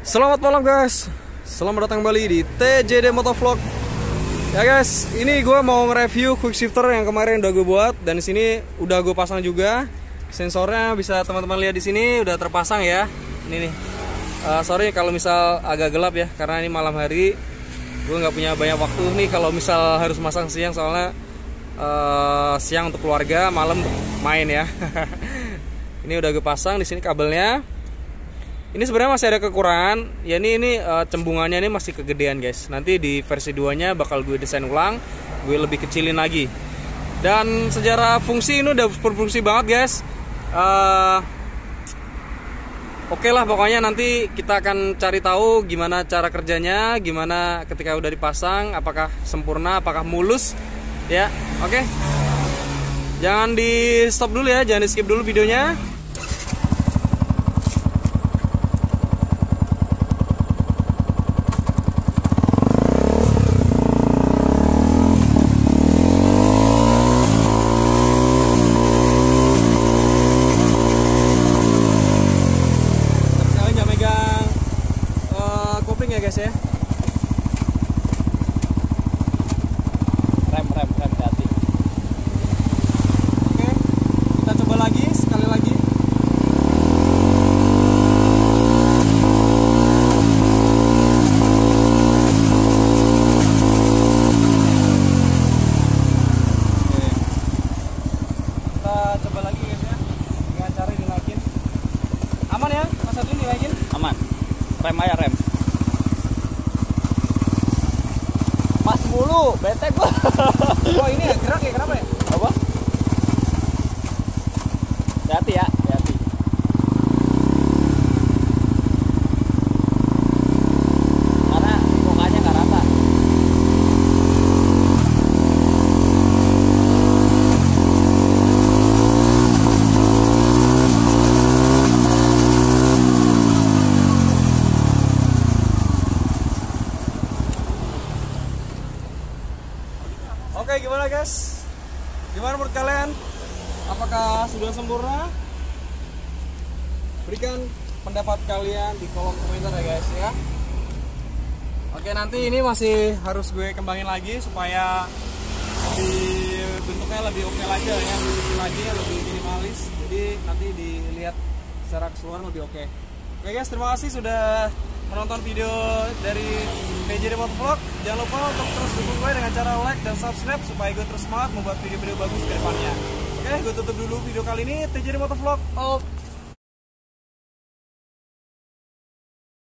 Selamat malam guys, selamat datang kembali di TJD Motovlog. Ya guys, ini gue mau nge-review quick shifter yang kemarin udah gue buat dan di sini udah gue pasang juga. Sensornya bisa teman-teman lihat di sini udah terpasang ya. Ini nih. Sorry kalau misal agak gelap ya, karena ini malam hari. Gue nggak punya banyak waktu nih kalau misal harus masang siang, soalnya siang untuk keluarga, malam main ya. Ini udah gue pasang di sini kabelnya. Ini sebenarnya masih ada kekurangan ya, ini cembungannya ini masih kegedean guys. Nanti di versi 2-nya bakal gue desain ulang, gue lebih kecilin lagi. Dan secara fungsi ini udah berfungsi banget guys. Oke lah, pokoknya nanti kita akan cari tahu gimana cara kerjanya, gimana ketika udah dipasang, apakah sempurna, apakah mulus ya. Oke. Jangan di stop dulu ya, jangan di skip dulu videonya. Ya guys ya, rem hati. Oke, kita coba lagi sekali lagi. Oke, kita coba lagi guys ya, dengan cara dinaikin. Aman ya, Mas Adun, dinaikin? Aman. Rem aja, rem. Mas mulu, bete gua. Oh ini ya, gerak ya, kenapa ya? Apa? Hati-hati ya, hati-hati. Karena mukanya nggak rata. Oke, gimana guys? Gimana menurut kalian? Apakah sudah sempurna? Berikan pendapat kalian di kolom komentar ya guys ya. Oke, nanti ini masih harus gue kembangin lagi supaya bentuknya lebih oke lagi ya, lebih minimalis. Jadi nanti dilihat secara keseluruhan lebih oke. Oke guys, terima kasih sudah menonton video dari TJD Motovlog. Jangan lupa untuk terus dukung gue dengan cara like dan subscribe supaya gue terus semangat membuat video-video bagus ke depannya. Oke, gue tutup dulu video kali ini. TJD Motovlog out.